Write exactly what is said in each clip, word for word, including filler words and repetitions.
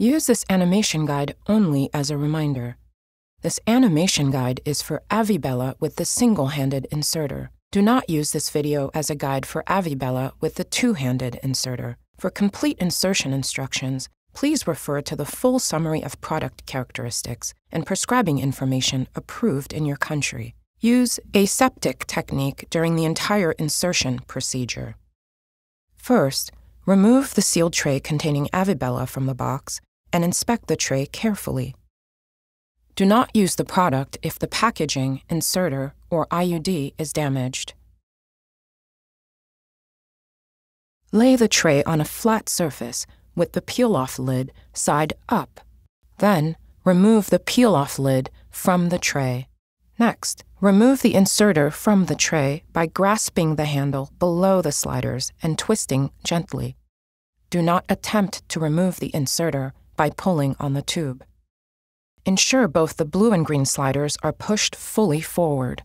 Use this animation guide only as a reminder. This animation guide is for AVIBELA with the single-handed inserter. Do not use this video as a guide for AVIBELA with the two-handed inserter. For complete insertion instructions, please refer to the full summary of product characteristics and prescribing information approved in your country. Use aseptic technique during the entire insertion procedure. First, remove the sealed tray containing AVIBELA from the box and inspect the tray carefully. Do not use the product if the packaging, inserter, or I U D is damaged. Lay the tray on a flat surface with the peel-off lid side up. Then, remove the peel-off lid from the tray. Next, remove the inserter from the tray by grasping the handle below the sliders and twisting gently. Do not attempt to remove the inserter by pulling on the tube. Ensure both the blue and green sliders are pushed fully forward.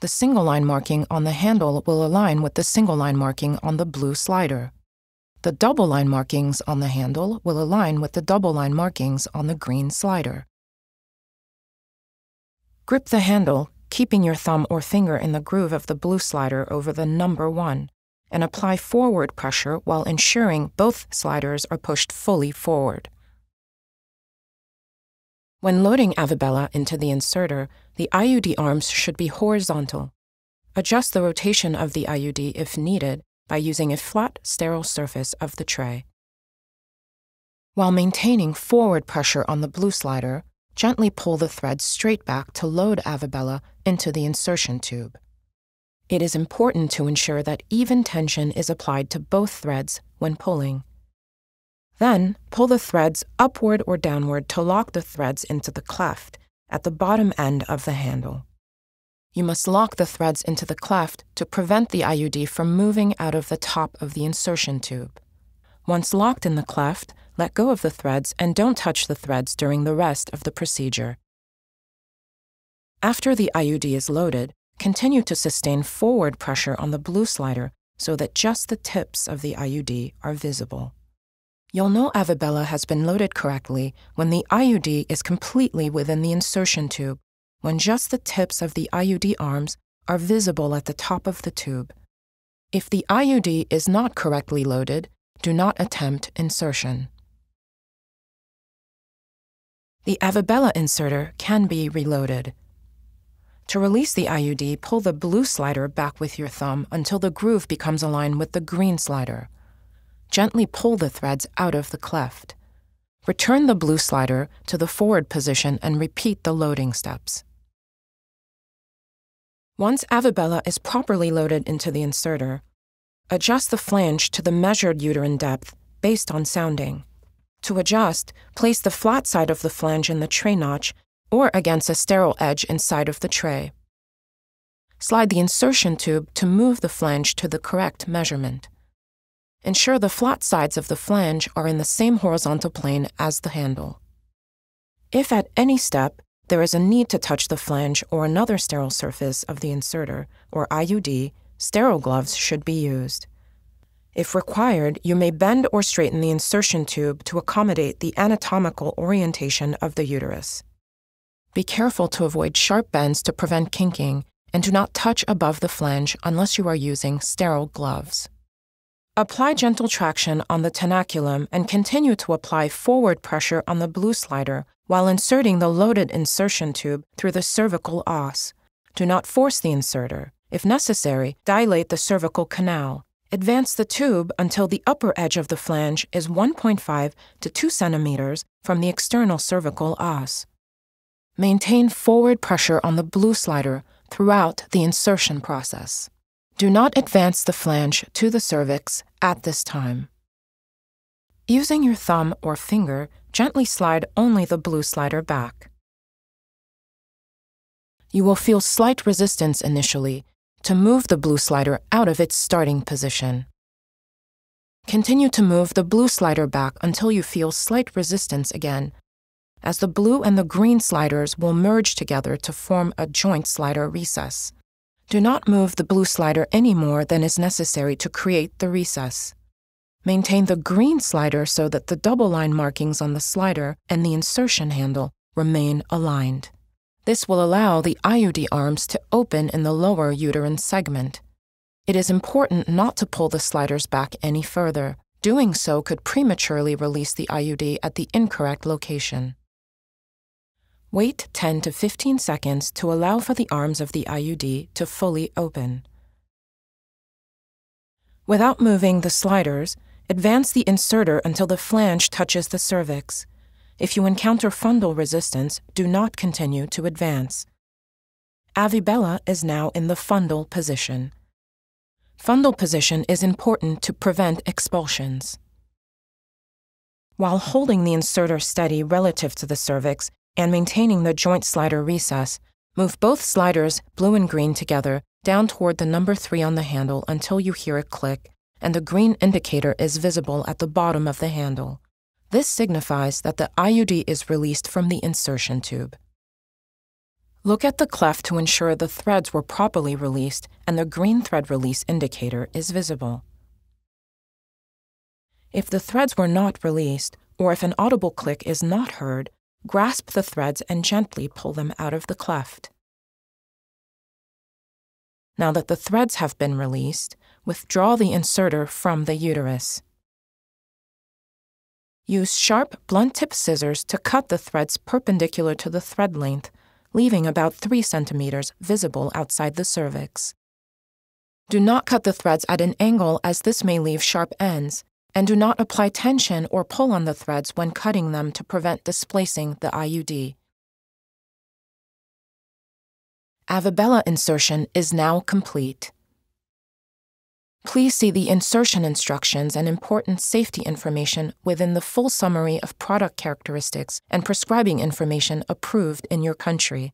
The single line marking on the handle will align with the single line marking on the blue slider. The double line markings on the handle will align with the double line markings on the green slider. Grip the handle, keeping your thumb or finger in the groove of the blue slider over the number one, and apply forward pressure while ensuring both sliders are pushed fully forward. When loading AVIBELA into the inserter, the I U D arms should be horizontal. Adjust the rotation of the I U D if needed by using a flat, sterile surface of the tray. While maintaining forward pressure on the blue slider, gently pull the thread straight back to load AVIBELA into the insertion tube. It is important to ensure that even tension is applied to both threads when pulling. Then, pull the threads upward or downward to lock the threads into the cleft at the bottom end of the handle. You must lock the threads into the cleft to prevent the I U D from moving out of the top of the insertion tube. Once locked in the cleft, let go of the threads and don't touch the threads during the rest of the procedure. After the I U D is loaded, continue to sustain forward pressure on the blue slider so that just the tips of the I U D are visible. You'll know AVIBELA has been loaded correctly when the I U D is completely within the insertion tube, when just the tips of the I U D arms are visible at the top of the tube. If the I U D is not correctly loaded, do not attempt insertion. The AVIBELA inserter can be reloaded. To release the I U D, pull the blue slider back with your thumb until the groove becomes aligned with the green slider. Gently pull the threads out of the cleft. Return the blue slider to the forward position and repeat the loading steps. Once AVIBELA is properly loaded into the inserter, adjust the flange to the measured uterine depth based on sounding. To adjust, place the flat side of the flange in the tray notch or against a sterile edge inside of the tray. Slide the insertion tube to move the flange to the correct measurement. Ensure the flat sides of the flange are in the same horizontal plane as the handle. If at any step there is a need to touch the flange or another sterile surface of the inserter or I U D, sterile gloves should be used. If required, you may bend or straighten the insertion tube to accommodate the anatomical orientation of the uterus. Be careful to avoid sharp bends to prevent kinking, and do not touch above the flange unless you are using sterile gloves. Apply gentle traction on the tenaculum and continue to apply forward pressure on the blue slider while inserting the loaded insertion tube through the cervical os. Do not force the inserter. If necessary, dilate the cervical canal. Advance the tube until the upper edge of the flange is one point five to two centimeters from the external cervical os. Maintain forward pressure on the blue slider throughout the insertion process. Do not advance the flange to the cervix at this time. Using your thumb or finger, gently slide only the blue slider back. You will feel slight resistance initially to move the blue slider out of its starting position. Continue to move the blue slider back until you feel slight resistance again, as the blue and the green sliders will merge together to form a joint slider recess. Do not move the blue slider any more than is necessary to create the recess. Maintain the green slider so that the double line markings on the slider and the insertion handle remain aligned. This will allow the I U D arms to open in the lower uterine segment. It is important not to pull the sliders back any further. Doing so could prematurely release the I U D at the incorrect location. Wait ten to fifteen seconds to allow for the arms of the I U D to fully open. Without moving the sliders, advance the inserter until the flange touches the cervix. If you encounter fundal resistance, do not continue to advance. Avibella is now in the fundal position. Fundal position is important to prevent expulsions. While holding the inserter steady relative to the cervix and maintaining the joint slider recess, move both sliders, blue and green together, down toward the number three on the handle until you hear a click and the green indicator is visible at the bottom of the handle. This signifies that the I U D is released from the insertion tube. Look at the cleft to ensure the threads were properly released and the green thread release indicator is visible. If the threads were not released, or if an audible click is not heard, grasp the threads and gently pull them out of the cleft. Now that the threads have been released, withdraw the inserter from the uterus. Use sharp, blunt-tip scissors to cut the threads perpendicular to the thread length, leaving about three centimeters visible outside the cervix. Do not cut the threads at an angle, as this may leave sharp ends, and do not apply tension or pull on the threads when cutting them to prevent displacing the I U D. Avibella insertion is now complete. Please see the insertion instructions and important safety information within the full summary of product characteristics and prescribing information approved in your country.